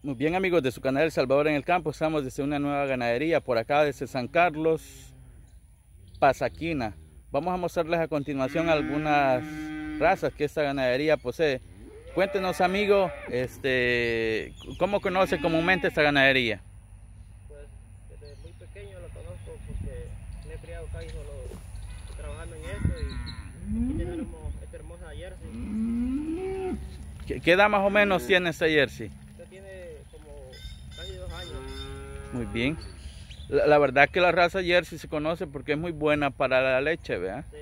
Muy bien, amigos de su canal El Salvador en el Campo, estamos desde una nueva ganadería por acá desde San Carlos, Pasaquina. Vamos a mostrarles a continuación algunas razas que esta ganadería posee. Cuéntenos, amigo, ¿cómo conoce comúnmente esta ganadería? Pues desde muy pequeño lo conozco porque me he criado acá, hijo, trabajando en esto, y aquí tenemos esta hermosa Jersey. ¿Qué edad más o menos tiene esta Jersey? Muy bien. La verdad es que la raza Jersey se conoce porque es muy buena para la leche, ¿verdad? Sí.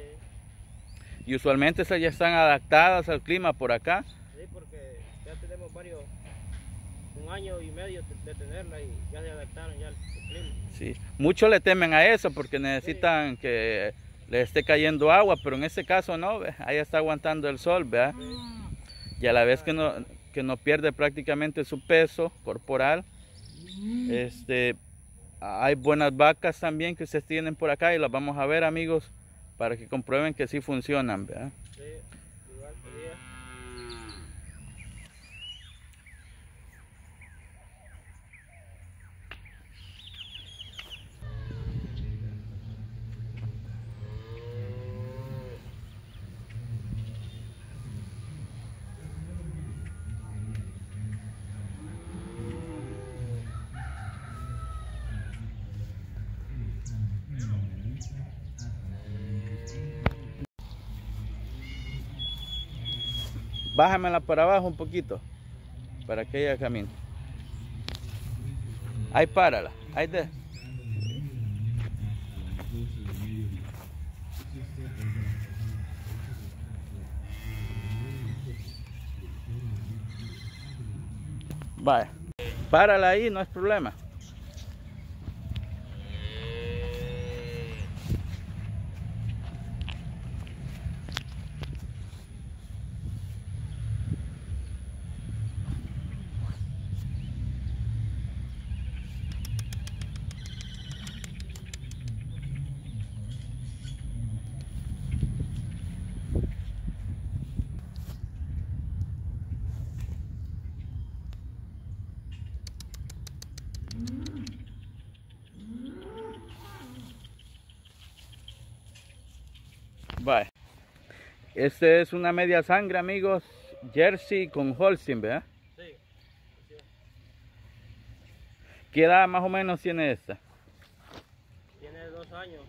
Y usualmente esas ya están adaptadas al clima por acá. Sí, porque ya tenemos varios, un año y medio de tenerla y ya se adaptaron ya al clima. Sí. Muchos le temen a eso porque necesitan que le esté cayendo agua, pero en este caso no, ahí está aguantando el sol, ¿verdad? Sí. Y a la vez que no pierde prácticamente su peso corporal. Hay buenas vacas también que ustedes tienen por acá y las vamos a ver, amigos, para que comprueben que sí funcionan, ¿verdad? Sí, igual sería. Bájamela para abajo un poquito, para que ella camine. Ahí párala, ahí de. Vaya, párala ahí, no es problema. Bye. Este es una media sangre, amigos, Jersey con Holstein, ¿verdad? Sí, sí. ¿Qué edad más o menos tiene esta? Tiene 2 años.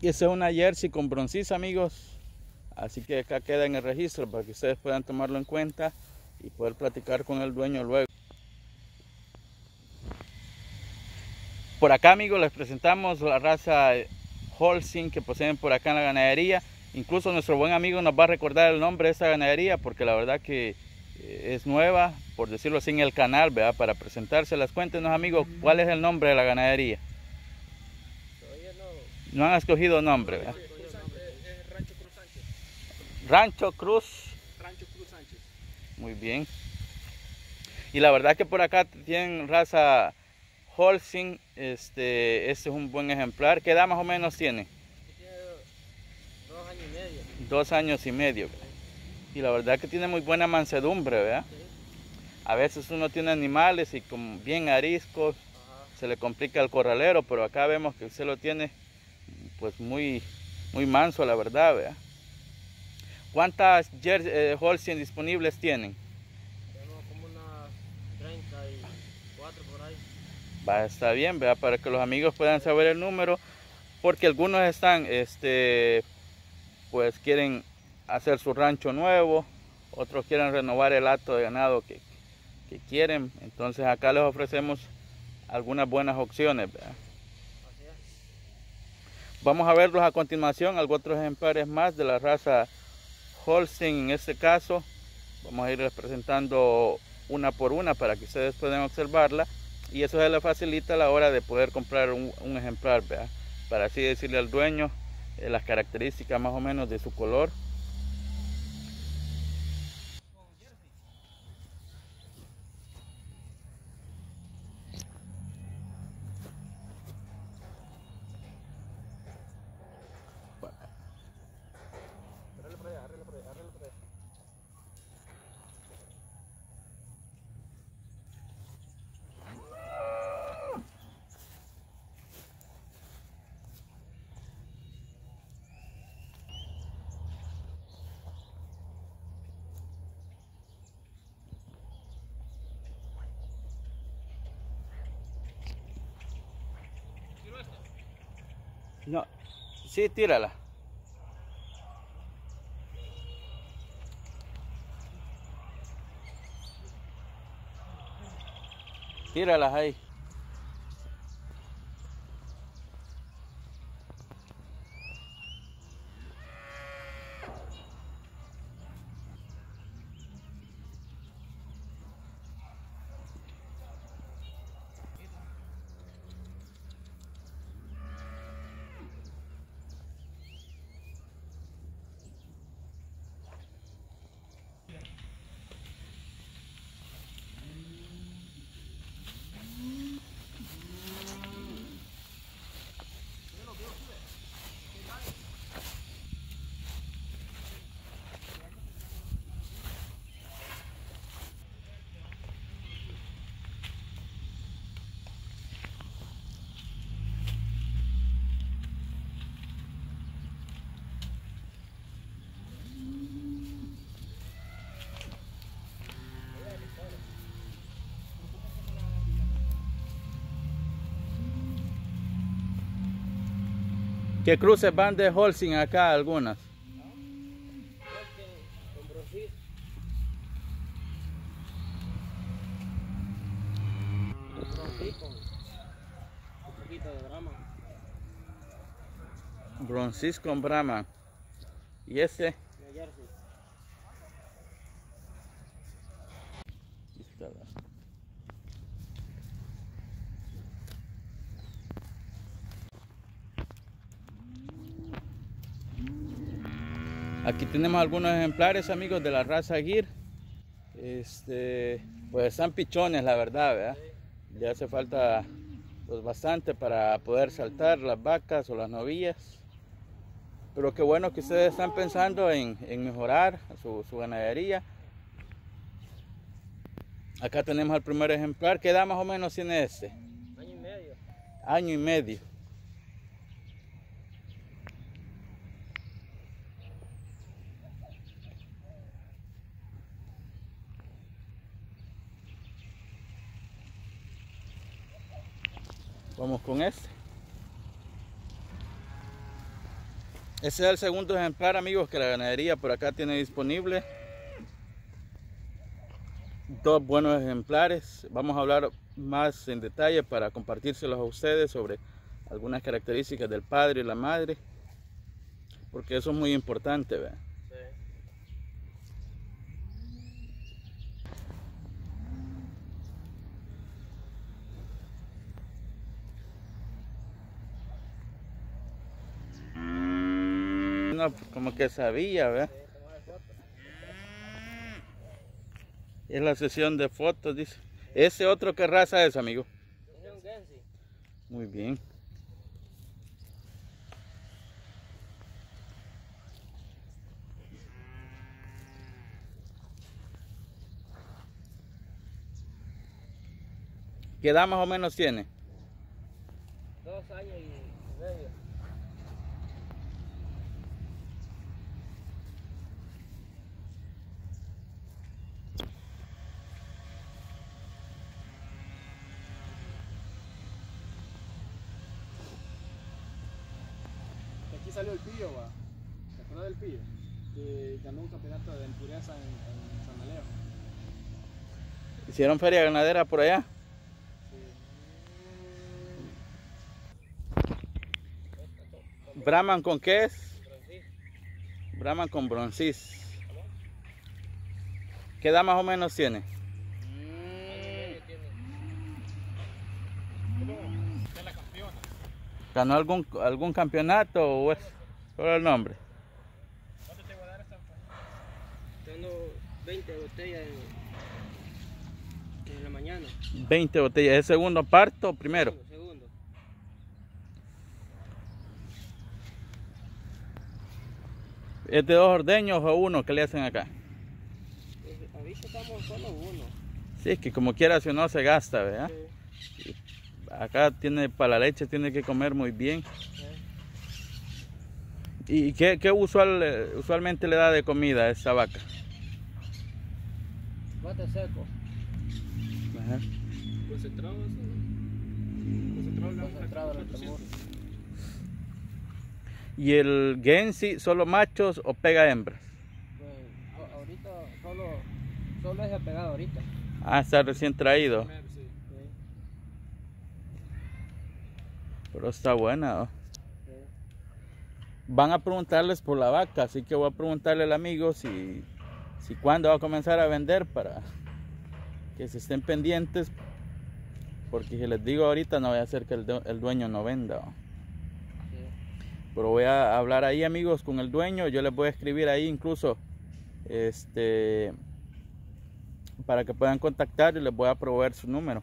Y esta es una Jersey con bronciza, amigos, así que acá queda en el registro para que ustedes puedan tomarlo en cuenta y poder platicar con el dueño luego. Por acá, amigos, les presentamos la raza Holstein que poseen por acá en la ganadería. Incluso nuestro buen amigo nos va a recordar el nombre de esta ganadería porque la verdad que es nueva, por decirlo así, en el canal, ¿verdad? Para presentárselas. Cuéntenos, amigos, ¿cuál es el nombre de la ganadería? Todavía no. No han escogido nombre, ¿verdad? Rancho Cruz Sánchez. Rancho Cruz. Rancho Cruz Sánchez. Muy bien. Y la verdad que por acá tienen raza Holstein, este es un buen ejemplar. ¿Qué edad más o menos tiene? Tiene 2 años y medio. 2 años y medio. Y la verdad que tiene muy buena mansedumbre, ¿verdad? Sí. A veces uno tiene animales y con bien ariscos. Ajá. Se le complica el corralero, pero acá vemos que usted lo tiene pues muy manso, la verdad, ¿verdad? ¿Cuántas Holstein disponibles tienen? Tenemos como unas 34 por ahí. Está bien, ¿verdad? Para que los amigos puedan saber el número, porque algunos están, pues quieren hacer su rancho nuevo, otros quieren renovar el hato de ganado que quieren, entonces acá les ofrecemos algunas buenas opciones, ¿verdad? Vamos a verlos a continuación, algunos otros ejemplares más de la raza Holstein en este caso. Vamos a irles presentando una por una para que ustedes puedan observarla. Y eso se le facilita a la hora de poder comprar un ejemplar, ¿verdad? Para así decirle al dueño las características más o menos de su color. Bueno, No, sí, tírala. Tíralas ahí. ¿Qué cruces van de Holstein acá algunas? Con un poquito de Brahman. Broncis con Brahman. ¿Y ese? De Jersey. Aquí tenemos algunos ejemplares, amigos, de la raza Gir. Pues están pichones, la verdad, ¿verdad? Le hace falta pues, bastante para poder saltar las vacas o las novillas. Pero qué bueno que ustedes están pensando en mejorar su ganadería. Acá tenemos al primer ejemplar. ¿Qué edad más o menos tiene este? Año y medio. Año y medio. Vamos con este. Este es el segundo ejemplar, amigos, que la ganadería por acá tiene disponible. Dos buenos ejemplares. Vamos a hablar más en detalle para compartírselos a ustedes sobre algunas características del padre y la madre, porque eso es muy importante, ¿verdad? Como que sabía, ¿verdad? Es la sesión de fotos, dice. ¿Ese otro qué raza es, amigo? Es un Jersey. Muy bien. ¿Qué edad más o menos tiene? 2 años y medio. Salió el pillo, va. ¿Te acuerdas del pillo? Que ganó un campeonato de impureza en San Aleo. ¿Hicieron feria ganadera por allá? Sí. ¿Brahman con qué es? Broncis. Brahman con broncis. ¿Qué edad más o menos tiene? ¿Ganó algún campeonato o es solo el nombre? ¿Cuánto te voy a dar esta? Tengo 20 botellas en la mañana. 20 botellas. ¿Es segundo parto o primero? Segundo. ¿Es de 2 ordeños o 1 que le hacen acá? Ahorita estamos solo 1. Sí, es que como quiera, si no se gasta, ¿verdad? Sí. Acá tiene para la leche, tiene que comer muy bien. ¿Y qué usualmente le da de comida a esta vaca? Bate seco. Ajá. Concentrado, eso. Concentrado, ¿Y el Guernsey solo machos o pega hembras? Pues, ahorita solo es pegado ahorita. Ah, está recién traído. Sí. Pero está buena, ¿no? Sí. Van a preguntarles por la vaca, así que voy a preguntarle al amigo si cuándo va a comenzar a vender, para que se estén pendientes, porque si les digo ahorita no voy a hacer que el dueño no venda, ¿no? Pero voy a hablar ahí, amigos, con el dueño. Yo les voy a escribir ahí incluso, para que puedan contactar, y les voy a proveer su número.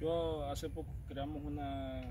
Yo hace poco creamos una